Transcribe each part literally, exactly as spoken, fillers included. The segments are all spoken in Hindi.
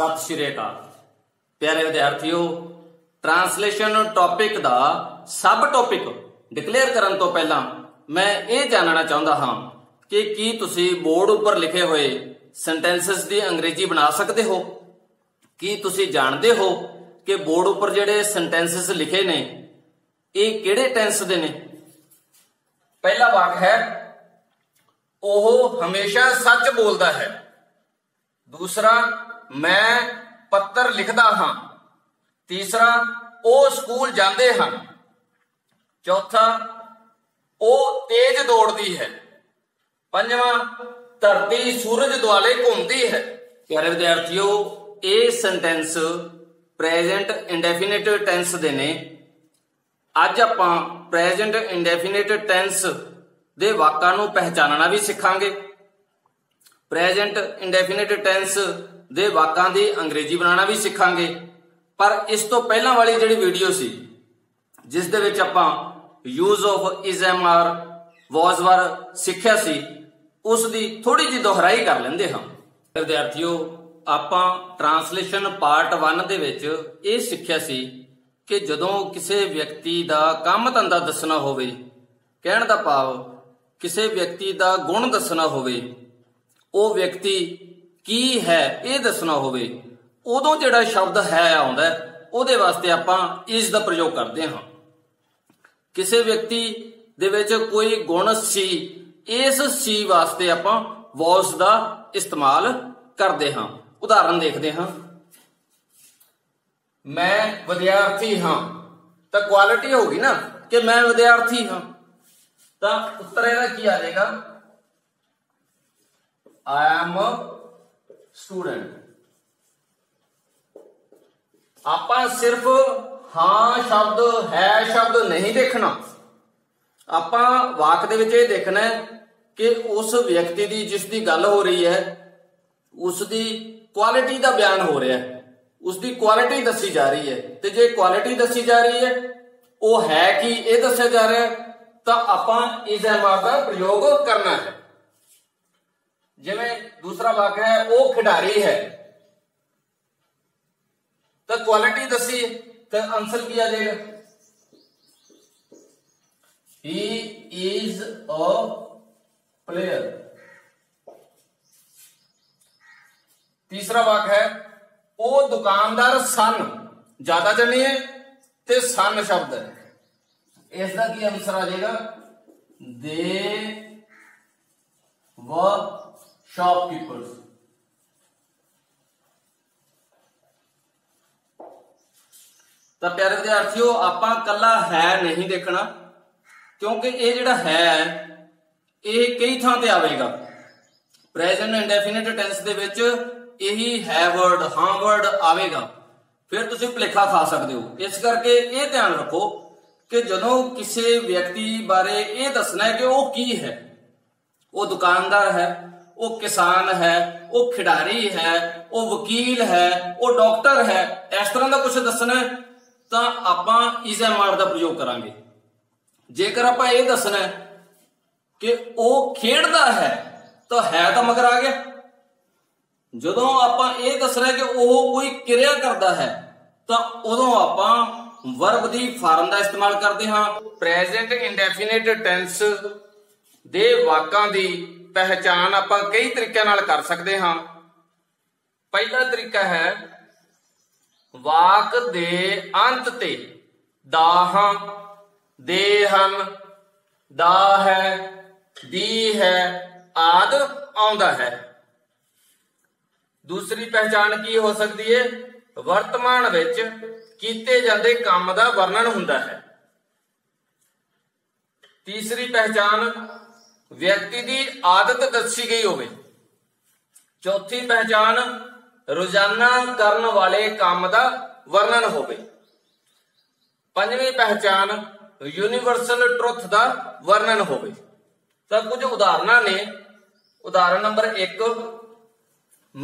सत श्री अकाल प्यारे विद्यार्थियों, ट्रांसलेशन टॉपिक दा सब टॉपिक डिक्लेयर करन तो पहला मैं ये जानना चाहता हाँ कि की तुसी बोर्ड उपर लिखे हुए सेंटेंसेस दी अंग्रेजी बना सकते हो। की तुसी जानते हो कि बोर्ड उपर जेडे सेंटेंसेस लिखे ने ये केड़े टेंस दे ने। पहला वाक है ओह हमेशा सच बोलता है। दूसरा मैं पत्तर लिखदा हां। तीसरा ओ स्कूल जांदे हन। चौथा ओ तेज दौड़दी है। पंजवां धरती सूरज दुआले घूमती है। प्यारे विद्यार्थियों, ये सेंटेंस प्रेजेंट इंडेफिनेट टेंस दे ने। अज आपां प्रेजेंट इंडेफिनेट टेंस दे वाक्यां नूं पहचानना भी सिखांगे। प्रेजेंट इंडेफिनेट टेंस दे वाक्यां दी अंग्रेजी बनाना भी सिखांगे। पर इस तो पहला वाली जिहड़ी वीडियो सी जिस दे विच आपां use of is am are was were सिक्ख्या सी, उस दी थोड़ी जी दोहराई कर लेंदे हां। विद्यार्थियों, आपां ट्रांसलेशन पार्ट वन दे विच इह सिक्ख्या सी कि जदों किसी व्यक्ति दा काम धंधा दसना होवे, कहण दा भाव किसी व्यक्ति दा गुण दसना होवे, ਉਹ व्यक्ति की है ये दसना होवे, उदों जिहड़ा शब्द है आउंदा उहदे वास्ते आपां इज दा प्रयोग करदे हां। किसी व्यक्ति दे विच कोई गुण सी, इस सी वास्ते आपां was दा इस्तेमाल करदे हां। उदाहरण देखदे हां। मैं विद्यार्थी हां तां क्वालिटी होगी ना कि मैं विद्यार्थी हां, तां उत्तर इहदा की आ जाएगा I am a student। आपां सिर्फ हां शब्द है शब्द नहीं देखना, आपां वाक दे विच देखना है कि उस व्यक्ति की जिसकी गल हो रही है उसकी क्वालिटी का बयान हो रहा है, उसकी क्वालिटी दसी जा रही है। तो जे क्वालिटी दसी जा रही है वो है कि यह दसा जा रहा है, तो आपां इज एम आर का प्रयोग करना है। जिमें दूसरा वाक है वो खिडारी है, तो क्वालिटी दसी, तो आंसर किया जाएगा ही इज अ प्लेयर। तीसरा वाक है वो दुकानदार सन, ज्यादा जने है ते सन शब्द है, इसका की आंसर आ जाएगा दे व शॉपकीपर्स। तो प्यारे विद्यार्थियों, आपां कला है नहीं देखना, क्योंकि ये जिहड़ा है ये कई थां ते आवेगा। प्रेजेंट इंडेफिनेट टेंस दे विच यही है वर्ड हां वर्ड आवेगा, फिर तुसी भुलेखा खा सकते हो। इस करके ये ध्यान रखो कि जदों किसी व्यक्ति बारे ये दसना है कि वो की है, वो दुकानदार है, वो किसान है, वो खिडारी है, वो वकील है, वो डॉक्टर है, इस तरह का कुछ दसना है तो आपां इज एम आर का प्रयोग करांगे। जेकर आपां ये दसना है कि वो खेडदा है तो है तो मगर आ गया। जदों आपां ये दसना है कि वो कोई किरिया करता है तो उदों आपां वर्ब दी फार्म का इस्तेमाल करते हां। प्रेजेंट इंडेफिनेट टेंस दे वाक्यां दी पहचान आप कई तरीके नाल कर सकते हाँ। पहला तरीका है वाक दे अंत ते दा हां, दे हन, दा है, दी है आद आउंदा है। दूसरी पहचान की हो सकती है वर्तमान विच कीते जांदे काम दा वर्णन हुंदा है। तीसरी पहचान व्यक्ति की आदत दसी गई होवे। चौथी पहचान रोजाना करन वाले काम का वर्णन होवे। पंजवीं पहचान यूनीवर्सल ट्रुथ का वर्णन होवे। तो कुछ उदाहरण ने, उदाहरण नंबर एक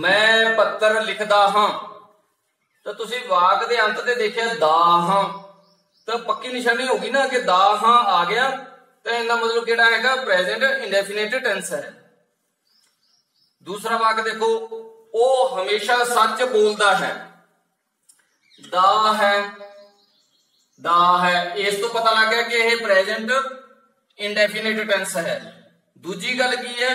मैं पत्तर लिखदा हां, तो तुसी वाक दे अंत ते देखिया दा हां, तो पक्की निशानी होगी ना कि दा हां आ गया, तो इनका मतलब केड़ा हैगा प्रेजेंट इंडेफिनेट टेंस है। दूसरा वाक देखो ਉਹ ਹਮੇਸ਼ਾ ਸੱਚ ਬੋਲਦਾ ਹੈ। ਦਾ ਹੈ ਦਾ ਹੈ ਇਸ ਤੋਂ ਪਤਾ ਲੱਗ ਗਿਆ ਕਿ ਇਹ ਪ੍ਰੈਜ਼ੈਂਟ ਇਨਡੈਫੀਨਿਟ ਟੈਂਸ ਹੈ। ਦੂਜੀ ਗੱਲ ਕੀ ਹੈ,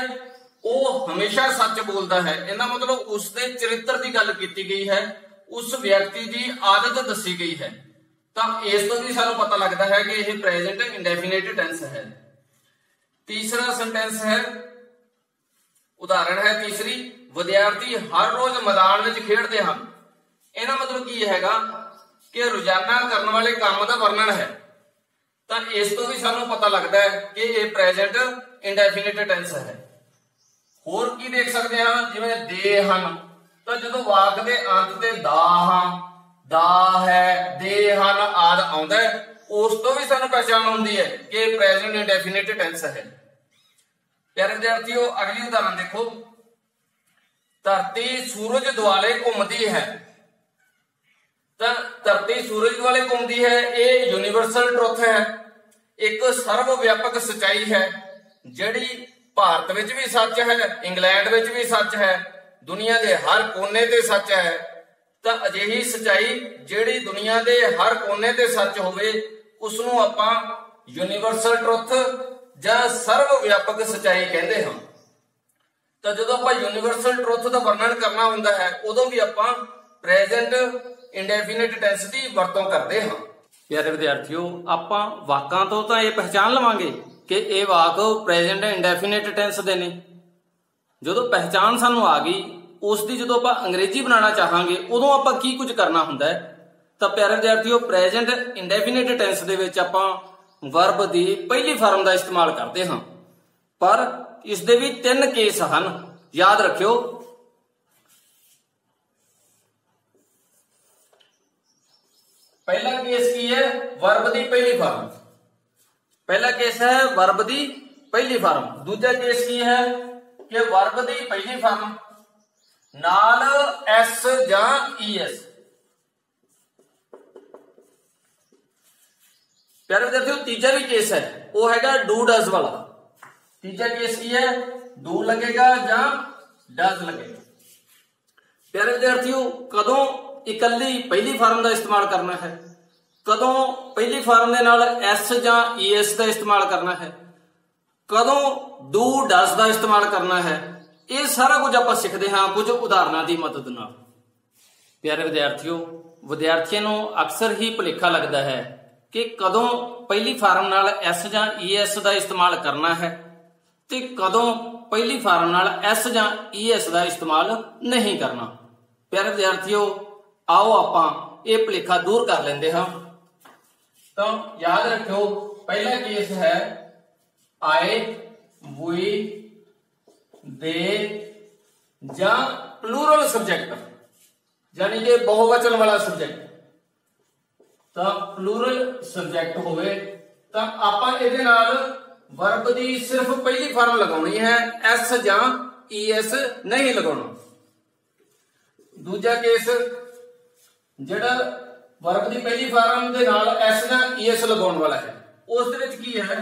ਉਹ ਹਮੇਸ਼ਾ ਸੱਚ ਬੋਲਦਾ ਹੈ, ਇਹਦਾ ਮਤਲਬ ਉਸਦੇ ਚਰਿੱਤਰ ਦੀ ਗੱਲ ਕੀਤੀ ਗਈ ਹੈ, ਉਸ ਵਿਅਕਤੀ ਦੀ ਆਦਤ ਦੱਸੀ ਗਈ ਹੈ। ਤਾਂ ਇਸ ਤੋਂ ਵੀ ਸਾਨੂੰ ਪਤਾ ਲੱਗਦਾ ਹੈ ਕਿ ਇਹ ਪ੍ਰੈਜ਼ੈਂਟ ਇਨਡੈਫੀਨਿਟ ਟੈਂਸ ਹੈ। तीसरा सेंटेंस है, उदाहरण है तीसरी, विद्यार्थी हर रोज मैदान में खेलते हैं। इहदा मतलब की हैगा कि रोजाना करने वाले काम का वर्णन है। तो इस तो भी सानू पता लगता है कि यह प्रेजेंट इंडेफिनिट टेंस है। होर की देख सकते हैं, जिवें दे हन तो जदों वाक दे अंत ते दा हां, दा है, दे हन आदि आउंदा है, उस तो भी सानू पहचान हुंदी है कि प्रेजेंट इंडेफिनिट टेंस है। प्यारे विद्यार्थियों, अगली उदाहरण देखो, धरती सूरज दुआले घूमती है। धरती सूरज दुआले घूमती है यह यूनीवर्सल ट्रुथ है, एक सर्वव्यापक सच्चाई है जिहड़ी भारत विच भी सच है, इंग्लैंड विच भी सच है, दुनिया के हर कोने ते सच है। तो अजिही सच्चाई जिहड़ी दुनिया के हर कोने ते सच होवे उस नूं आपां यूनीवर्सल ट्रुथ या सर्वव्यापक सच्चाई कहते हैं। तो जदों आपां यूनीवर्सल ट्रुथ का वर्णन करना हुंदा है उदों भी आपां प्रेजेंट इंडेफिनिट टेंस की वरतों करते हैं। प्यारे विद्यार्थियों, आप वाकों तो तो यह पहचान लवांगे कि ये वाक प्रेजेंट इंडेफिनिट टेंस दे ने। जो पहचान सानू आ गई उसकी जो आप अंग्रेजी बनाना चाहांगे उदों आप की कुछ करना हुंदा है। तो प्यारे विद्यार्थियों, प्रेजेंट इंडेफिनिट टेंस दे विच आपां वर्ब की पहली फॉर्म का इस्तेमाल करते हैं, पर इस दे भी तीन केस हैं, याद रखियो। पहला केस की है वर्ब दी पहली फॉर्म, पहला केस है वर्ब दी पहली फॉर्म। दूसरा केस की है कि वर्ब दी पहली फॉर्म नाल एस या ईएस। प्यारे विद्यार्थियों, तीसरा भी केस है वो हैगा डू डज वाला। तीसरा केस की है डू लगेगा या डज लगेगा। प्यारे विद्यार्थियों, कदों इकली पहली फॉर्म का इस्तेमाल करना है, कदों पहली फॉर्म के नाल एस या ईएस का इस्तेमाल करना है, कदों डू डस का इस्तेमाल करना है, ये सारा कुछ आप सीखते हाँ कुछ उदाहरणों की मदद नाल। प्यारे विद्यार्थियों, विद्यार्थियों को अक्सर ही भुलेखा लगता है कि कदों पहली फॉर्म नाल एस या ईएस का इस्तेमाल करना है तो कदों पहली फॉर्म नाल एस या ईएस का इस्तेमाल नहीं करना। प्यारे विद्यार्थियों, आओ आप ये भुलेखा दूर कर लेंगे हाँ। तो याद रखियो, पहला केस है आए, वी, दे या प्लूरल सब्जेक्ट, यानी कि बहुवचन वाला सब्जेक्ट। तो प्लूरल सब्जेक्ट होवे तो आप इहदे नाल वर्ब की सिर्फ पहली फॉर्म लगाउणी है, एस या ईएस नहीं लगाउणा। दूजा केस जिहड़ा वर्ब की पहली फॉर्म के नाल एस या ईएस लगाउण वाला है उस दे विच की है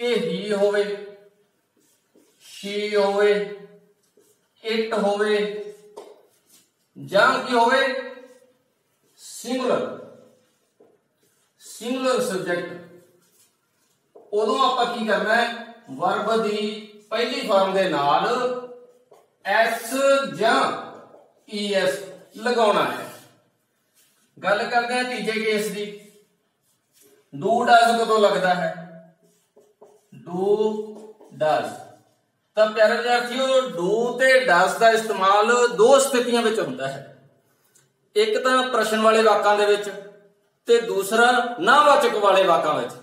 कि ही होवे, शी होवे, इट होवे जां की होवे सिंगुलर सिंगुलर सब्जेक्ट। उदों आपां की करना है, वर्ब की पहली फॉर्म के नाल एस या ईएस लगाउणा है। गल करते हैं तीजे केस की, डू डज कदों लगता है, डू डज। तो प्यारे विद्यार्थियों, डू ते डज का इस्तेमाल दो स्थितियां विच हुंदा है, एक तो प्रश्न वाले वाकां दे विच ते दूसरा नावाचक वाले वाकां विच।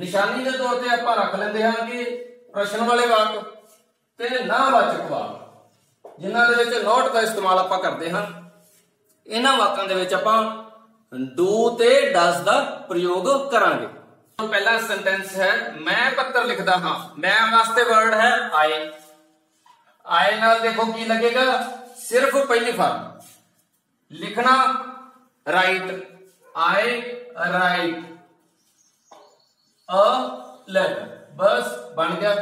निशानी के तौर पर आप रख लेंगे हाँ कि प्रश्न वाले वाक ते नावाचक वाक, जिन्हां दे विच नॉट का इस्तेमाल आप करते हैं, इन्हां वाकां दे विच आपां डू ते डस का प्रयोग करांगे। तो पहला सेंटेंस है मैं पत्र लिखता हां। मैं वास्ते वर्ड है आए, आए नाल देखो की लगेगा, सिर्फ पहली फॉर्म लिखना, राइट, आए राइट अ लेटर, बस बन गया।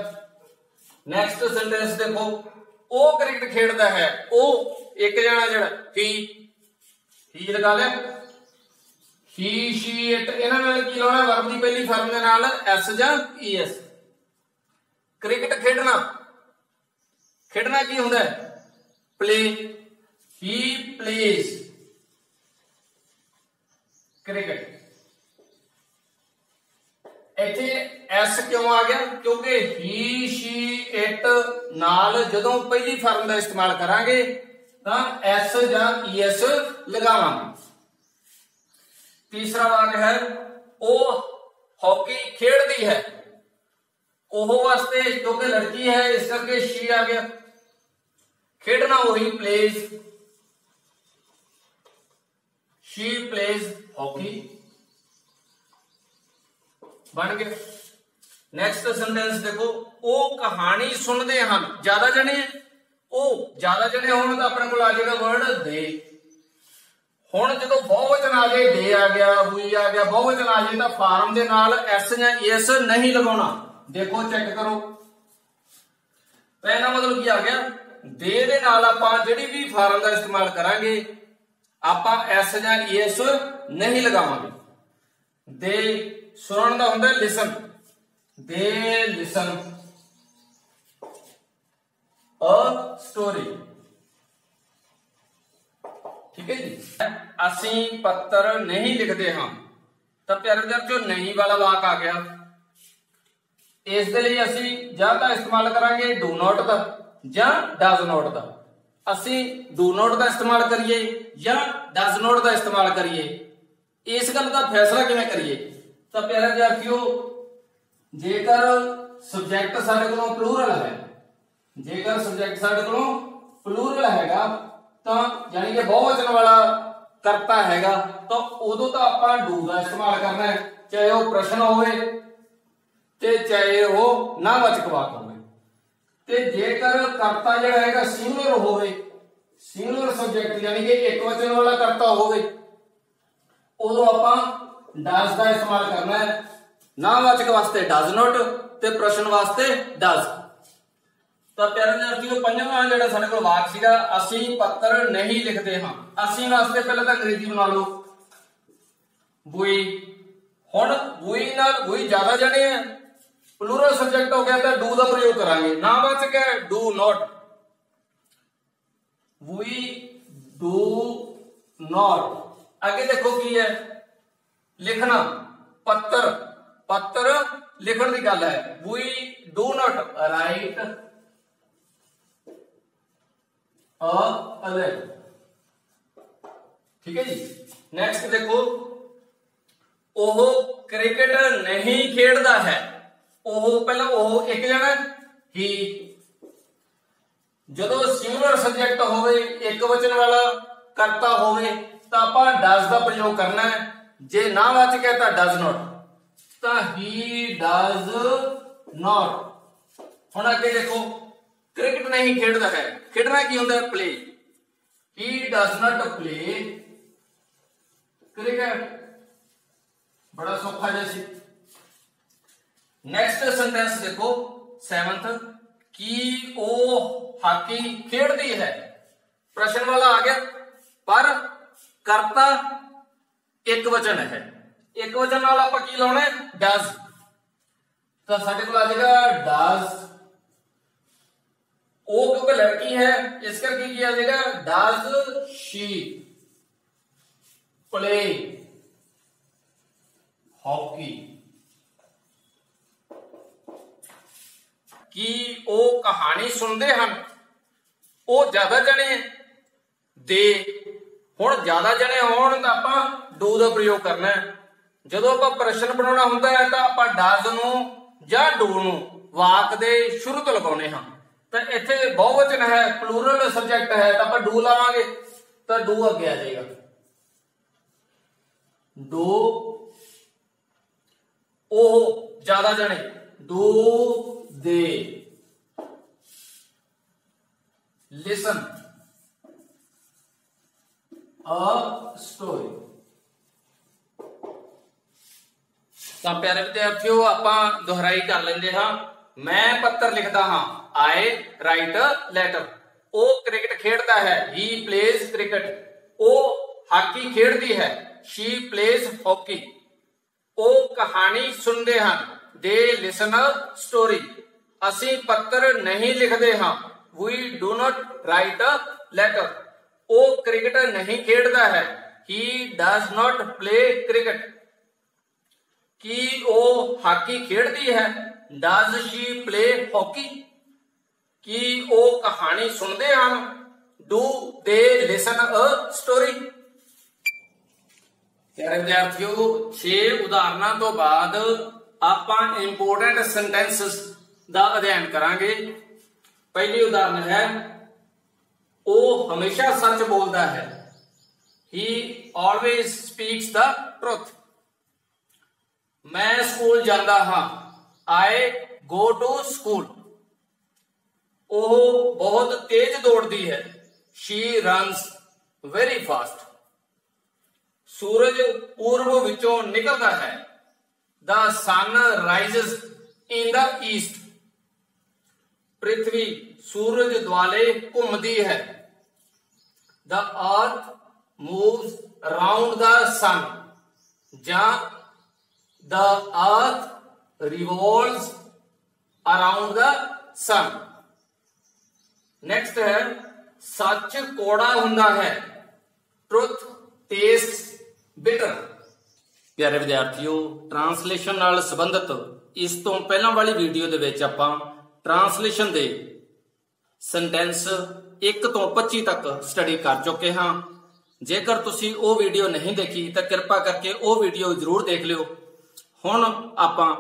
नेक्स्ट सेंटेंस देखो, ਉਹ ਕ੍ਰਿਕਟ ਖੇਡਦਾ ਹੈ, ਉਹ ਇੱਕ ਜਣਾ ਜਿਹੜਾ ਹੀ ਹੀ ਲਗਾ ਲੈ ਹੀ ਸ਼ੀ ਇਟ, ਇਹਨਾਂ ਨਾਲ ਕੀ ਲਾਉਣਾ ਵਰਬ ਦੀ ਪਹਿਲੀ ਫਾਰਮ ਦੇ ਨਾਲ ਐਸ ਜਾਂ ਈਐਸ। क्रिकेट खेडना, खेडना की होंगे प्ले, ही प्लेस क्रिकेट। इथे एस क्यों आ गया? क्योंकि ही शी इट नाल जदों पहली फॉर्म का इस्तेमाल करांगे तो एस या ईएस लगावांगे। तीसरा वाक है ओ हॉकी खेडदी है, ਉਹ ਵਾਸਤੇ क्योंकि लड़की है इस करके शी आ गया। खेडना वही प्लेज, शी प्लेज हॉकी बन गया। नेक्स्ट सेंटेंस देखो, ਉਹ कहानी सुनते हैं, ज्यादा जने ਉਹ ज्यादा जने होने तो अपने को आ जाएगा वर्ड दे। ਹੁਣ ਜਦੋਂ ਬਹੁਵਚਨ आ जाए दे आ गया, हुई आ गया, बहुवचन आ जाए तो ਫਾਰਮ ਦੇ ਨਾਲ ਐਸ ਜਾਂ ਐਸ नहीं लगाना। देखो चेक करो, पहला मतलब की आ गया दे दे नाल आपां जिहड़ी भी फार्म का इस्तेमाल करांगे आपां एस जां ईएस नहीं लगावांगे। दे सुनन दा हुंदा listen, they listen a story, ठीक है जी। असीं पत्र नहीं लिखते हां, तां प्यारे विद्यार्थियों नहीं वाला वाक आ गया। इस दे लिए असीं जां तां इस्तेमाल करांगे डू नॉट दा जां डज नॉट दा। असीं डू नॉट दा इस्तेमाल करिए जां डज नॉट दा इस्तेमाल करिए, इस गल दा फैसला किवें करिए? तां प्यारे विद्यार्थियों जेकर सबजैक्ट साडे कोलों प्लूरल है, जेकर सबजैक्ट साडे कोलों प्लूरल हैगा तां यानी कि बहुवचन वाला करता हैगा तां उदों तां आपां डू दा इस्तेमाल करना है, चाहे वो प्रश्न होवे ते चाहे वो नावाचक वाक होवे। ते जेकर करता जिहड़ा हैगा सिंगुलर होवे, सिंगुलर सब्जैक्ट यानी कि एक वचन वाला करता होवे उदों आपां डज दा इस्तेमाल करना है। नावाचक वास्ते डज नॉट ते प्रश्न वास्ते डज। तां प्यारे विद्यार्थियों पंजवां जिहड़ा साडे कोल वाक सीगा असीं पत्र नहीं लिखते हां। असीं वास्ते पहलां तां अंग्रेजी बना लओ बुई। हुण बुई नाल बुई ज्यादा जने है, प्लूरल सब्जेक्ट हो गया तो डू का प्रयोग करांगे। नावाचक है do not, we do not. आगे देखो की है लिखना पत्र, पत्र लिखने की गल है। We do not write a letter, ठीक है जी। नेक्स्ट देखो, ओह क्रिकेट नहीं खेडदा है। ਉਹ ਪਹਿਲਾਂ ਉਹ ਇੱਕ ਜਣਾ ਹੀ, ਜਦੋਂ ਸਿੰਗੂਲਰ ਸਬਜੈਕਟ ਹੋਵੇ ਇੱਕ ਵਚਨ ਵਾਲਾ ਕਰਤਾ ਹੋਵੇ ਤਾਂ ਆਪਾਂ ਡਸ ਦਾ ਪ੍ਰਯੋਗ ਕਰਨਾ ਹੈ। ਜੇ ਨਾਵਾਚਕ ਹੈ ਤਾਂ ਡਸ ਨੋਟ, ਤਾਂ ਹੀ ਡਸ ਨੋਟ। ਹੁਣ ਅੱਗੇ ਦੇਖੋ, ਕ੍ਰਿਕਟ ਨਹੀਂ ਖੇਡਦਾ ਹੈ, ਖੇਡਣਾ ਕੀ ਹੁੰਦਾ ਹੈ? Play. He does not play cricket, ਬੜਾ ਸੌਖਾ ਜਿਹਾ ਸੀ। नेक्स्ट सेंटेंस देखो सेवंथ, की ओ हॉकी खेडती है, प्रश्न वाला आ गया पर करता एक वचन है, एक वचन वाला आप की लाना है डज। तो साडे कोल आ जाएगा डज। ओ क्योंकि लड़की है इस करके किया जाएगा डज शी प्ले हॉकी। कि ओ कहानी सुनते हैं, ओ ज्यादा जने दे। हुण ज्यादा जने होण तां आपां डू दा प्रयोग करना है। जदों आपां प्रश्न बनाउणा हुंदा है तां आपां डज नूं जां डू नूं वाक दे शुरू तो लगाउने हां। तां इत्थे बहुवचन है, प्लूरल सब्जैक्ट है तां आपां डू लावांगे, तां डू अगे आ जाएगा डू। ओह ज्यादा जने do they listen a story. तो प्यारे विद्यार्थियों आपां दोहराई कर लेंगे हां। मैं पत्र लिखता हां, आई राइट अ लैटर। ओ क्रिकेट खेलता है, ही प्लेज क्रिकेट। ओ हाकी खेलती है, शी प्लेज हॉकी। ओ कहानी सुनते हैं, दे लिसन स्टोरी। असी पत्र नहीं लिखते हैं, we do not write a letter. ओ क्रिकेट नहीं खेलता है, he does not play cricket. की ओ हॉकी खेलती है, डज शी प्ले हॉकी। की ओ कहानी सुनते हैं, do they listen a story. प्यारे विद्यार्थियों, छे उदाहरणों तो बाद आपां इंपोर्टेंट सेंटेंसेस दा अध्ययन करांगे। पहली उदाहरण है, ओ हमेशा सच बोलता है, he always speaks the truth. मैं स्कूल जाता हां, आई गो टू स्कूल। ओह बहुत तेज दौड़ती है, शी रन्स वेरी फास्ट। सूरज पूर्व विचों निकलता है, the sun rises in the east. पृथ्वी सूरज द्वाले घूमती है, the earth moves round the sun. या the earth revolves around the sun. Next है, सच कौड़ा हुंदा है, ट्रुथ टेस्ट्स बिटर। प्यारे विद्यार्थियों, ट्रांसलेशन नाल संबंधित इस तो पहला वाली वीडियो दे विच आपां ट्रांसलेशन दे सेंटेंस एक तो पच्ची तक स्टडी कर चुके हैं। जेकर तुसी ओ वीडियो नहीं देखी तो कृपा करके ओ वीडियो जरूर देख लियो। हुण आपां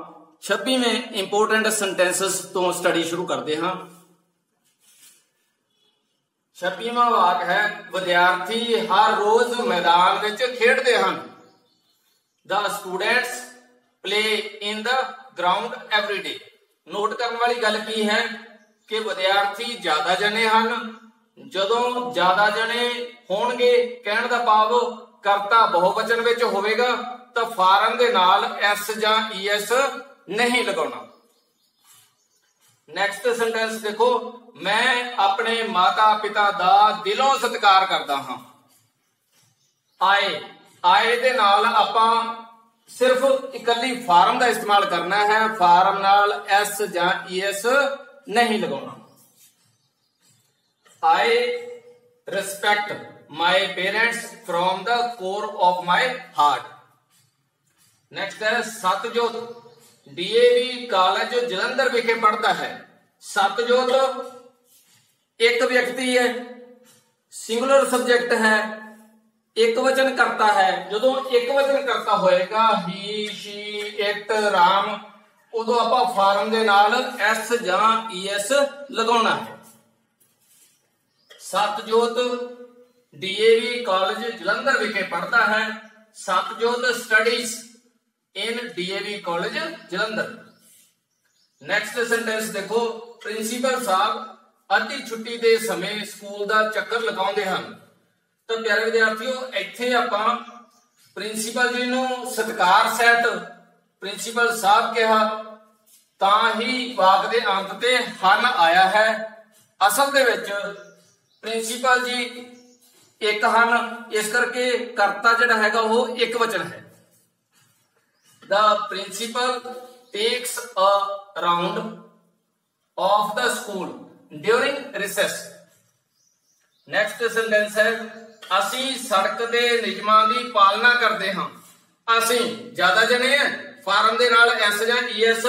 छब्बीवें इंपोर्टेंट सेंटेंसेस तो स्टडी शुरू करते हैं। छब्बीवां वाक है, विद्यार्थी हर रोज मैदान विच खेडदे हन, the students play in the ground every day. Note करने वाली गल की है कि विद्यार्थी ज्यादा जने हन। जदों ज्यादा जने होणगे कहण दा भाव करता बहुवचन विच होवेगा, तो फारन दे नाल एस या ईएस नहीं लगाना। नेक्स्ट सेंटेंस देखो, मैं अपने माता पिता दा दिलों सत्कार करता हां, आए। आए दे नाल आपां सिर्फ इकली फारम दा इस्तेमाल करना है, फारम नाल एस या ईएस नहीं लगाना। I respect my parents from the core of my heart। Next है, सतजोत डीएवी कॉलेज जलंधर विखे पढ़ता है। सतजोत एक व्यक्ति है, सिंगुलर सब्जेक्ट है, एक वचन करता है। जो एक वचन करता होएगा ही शी इट राम, उदो आपा फार्म दे नाल एस या ईएस लगाना है। सतजोत डीएवी कॉलेज जलंधर विखे पढ़ता है। Satjot studies in DAV college Jalandhar. Next sentence देखो, प्रिंसीपल साहब अद्धी छुट्टी दे समय स्कूल दा चक्कर लगाउंदे हन। तो प्यारे विद्यार्थियों, इत्थे आपां प्रिंसीपल जी नूं सत्कार सहित प्रिंसीपल साहब कहा, तां ही वाक दे अंत ते हन आया है। असल दे विच प्रिंसीपल जी एक हन, इस करके करता जिहड़ा हैगा वह एक वचन है। The principal takes a round of the school during recess. Next sentence है, असी सड़क दे नियमां दी पालना करते हैं। असी ज्यादा जने हैं, फार्म दे नाल एस या ईएस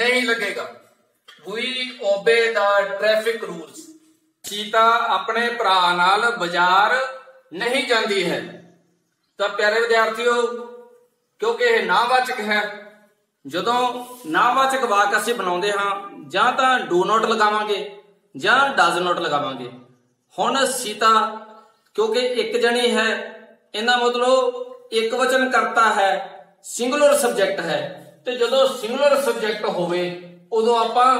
नहीं लगेगा। We obey the traffic rules। Sita अपने भरा नाल बाजार नहीं जाती है। तो प्यारे विद्यार्थियों, क्योंकि यह नावाचक है, जदों नावाचक वाक असीं बनाउंदे हां जां तां डू नॉट लगावांगे जां डज नॉट लगावांगे। हुण सीता क्योंकि एक जनी है, इहदा मतलब एक वचन करता है, सिंगुलर सब्जैक्ट है। तो जदों सिंगुलर सब्जैक्ट होवे उदों आपां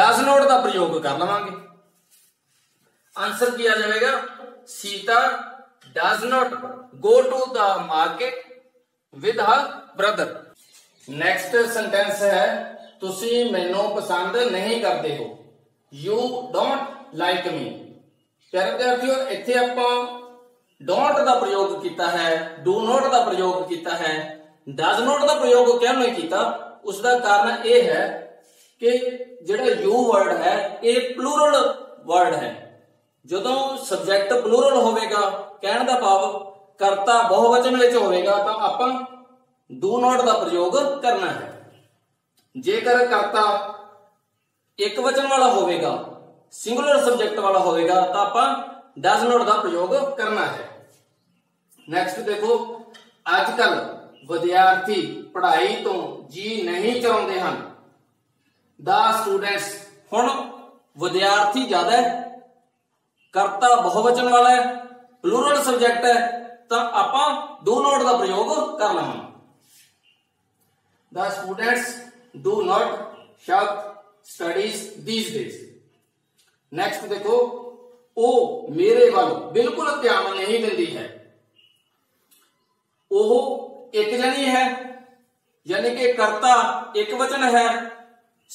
डज नॉट का प्रयोग कर लवांगे। आंसर की आ जाएगा, Sita does not go to the market with her brother. Next sentence है, तुसी मैनू पसंद नहीं करते हो, यू डोंट लाइक मी। प्यारे विद्यार्थियों, इत्थे आपां डोंट दा प्रयोग कीता है, डू नॉट दा प्रयोग कीता है, डज नॉट दा प्रयोग क्यों नहीं कीता? उसका कारण यह है कि जिहड़ा यू वर्ड है ये प्लूरल वर्ड है। जदों सब्जैक्ट प्लूरल होवेगा, कहण दा भाव करता बहुवचन विच होवेगा तां आपां डू नॉट दा प्रयोग करना है। जेकर करता एक वचन वाला होवेगा, सिंगुलर सब्जेक्ट वाला होगा, तो आप डज नॉट का प्रयोग करना है। नेक्स्ट देखो, आजकल विद्यार्थी पढ़ाई तो जी नहीं चाहते हैं। द स्टूडेंट्स, हुण विद्यार्थी ज्यादा करता बहुवचन वाला है, प्लूरल सब्जेक्ट है, तो आप डू नॉट का प्रयोग कर लें। The students do not shop studies these days. Next देखो, ओ मेरे वाल बिल्कुल ध्यान नहीं देती है। ओह एक जनी है, यानी कि करता एक वचन है,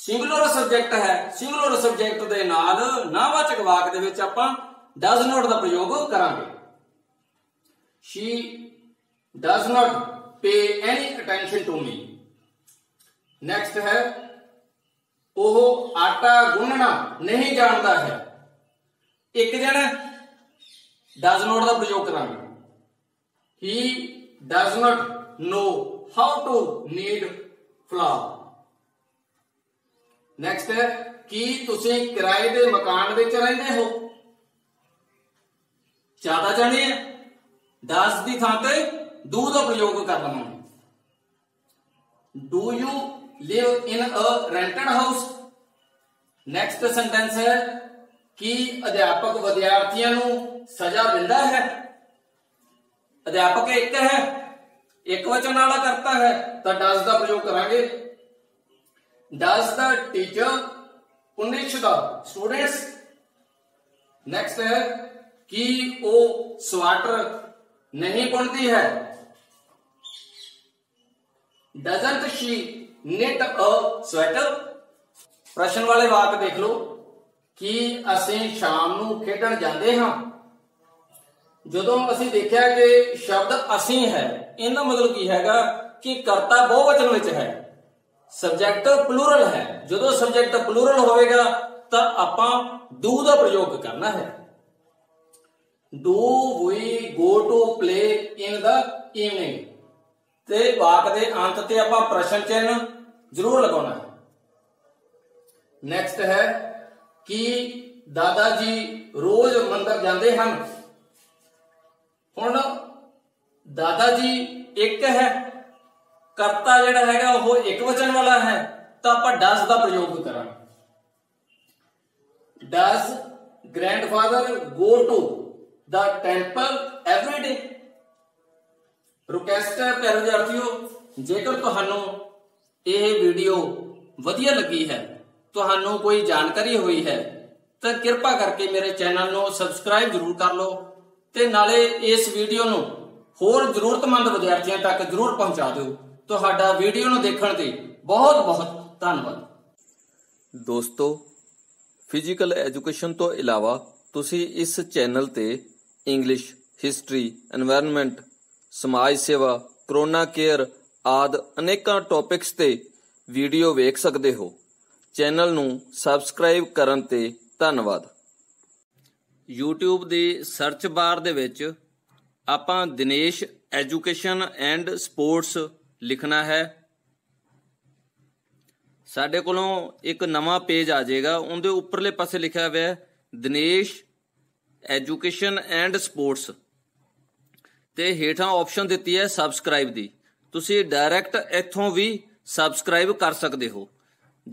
सिंगुलर सब्जेक्ट है। सिंगुलर सब्जेक्ट के नाल नावाचक वाक दे विच आपां डज नॉट का प्रयोग करांगे। She does not pay any attention to me. Next है, ओह आटा गुनना नहीं जानता है। एक जना डज नॉट का प्रयोग करांगे। He does not know how to knead flour. Next है, कि तुसी किराए के मकान में रहते हो। ज्यादा जाने डज की थां ते डू का प्रयोग कर लवांगे। Do you live in a rented house. Next sentence है, कि अध्यापक विद्यार्थियों को सजा देता है। अध्यापक एक है, एक वचन वाला करता है, तो डज का प्रयोग करांगे। Does the teacher punish the students. Next है, कि वो स्वेटर नहीं बुनती है। Doesn't she knit a sweater। प्रश्न वाले वाक देख लो, कि असी शाम नूं खेडण जांदे हां। जदों असी देखिया कि शब्द असी है, इहदा मतलब की हैगा कि करता बहुवचन विच है, सब्जैक्ट प्लूरल है। जदों सब्जैक्ट प्लूरल होवेगा तां आपां डू का प्रयोग करना है। Do we go to play in the evening. ते वाक दे अंत ते आपां प्रश्न चिन्ह जरूर लगाना है। नेक्स्ट है, कि दादाजी रोज मंदिर जाते हैं। हुण दादाजी एक है, करता जिहड़ा हैगा वह एक वचन वाला है, तो आप डज का प्रयोग करांगे। Does grandfather go to the temple every day. Request है प्यारे विद्यार्थियों, जेकर तुहानू यह वीडियो वधिया लगी है, तुहानू कोई जानकारी हुई है, तो कृपा करके मेरे चैनल को सबसक्राइब जरूर कर लो, ते नाले इस वीडियो नू होर जरूरतमंद विद्यार्थियों तक जरूर पहुँचा दो। तुहाडा वीडियो नू देखण दे बहुत बहुत धन्नवाद। दोस्तों, फिजिकल एजुकेशन तो इलावा तुसी इस चैनल ते इंग्लिश, हिस्टरी, एनवायरनमेंट, समाज सेवा, कोरोना केयर आदि अनेकां टॉपिक्स ते वीडियो वेख सकते हो। चैनल नू सबसक्राइब करन ते धन्नवाद। यूट्यूब दे सर्च बार दे विच आपां दिनेश एजुकेशन एंड स्पोर्ट्स लिखना है। साडे कोलों एक नवा पेज आ जाएगा, उनके उपरले पासे लिखा हुआ है दिनेश एजुकेशन एंड स्पोर्ट्स, ते हेठां ऑप्शन दिती है सबसक्राइब दी। तुसी डायरैक्ट इत्थों भी सबसक्राइब कर सकते हो।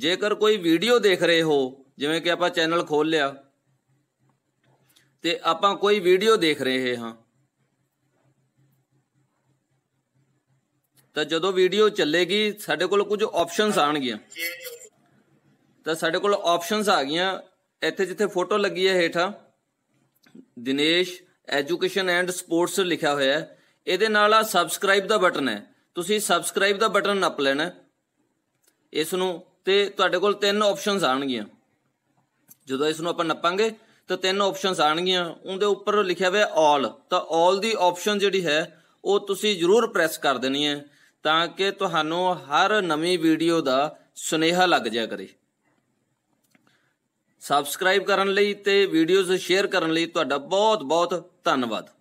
जेकर कोई वीडियो देख रहे हो, जिवें कि आपां चैनल खोल लिया ते आपां कोई वीडियो देख रहे हाँ, तो जदों वीडियो चलेगी साडे कोल कुछ ऑप्शनस आउणगीआं। तो साडे कोल ऑप्शनस आ गईआं, इत्थे जिथे फोटो लगी है हेठां दिनेश एजुकेशन एंड स्पोर्ट्स लिखा हुआ है, ये आ सबसक्राइब का बटन है। तुसी सबसक्राइब का बटन नप लेना इसनों, ते तुहाडे कोल तीन ऑप्शनस आउणगीआं। जदों इसनों आपां नप्पांगे तो तीन ऑप्शन आनगियाँ उनके उपर लिखा हुआ ऑल, तो ऑल की ऑप्शन जी है वो तुसी जरूर प्रैस कर देनी है ताकि तुहानू हर नवी वीडियो का सुनेहा लग जाया करे। सबसक्राइब करने लई ते वीडियोज़ शेयर करने लई तुहाडा बहुत बहुत धन्नवाद।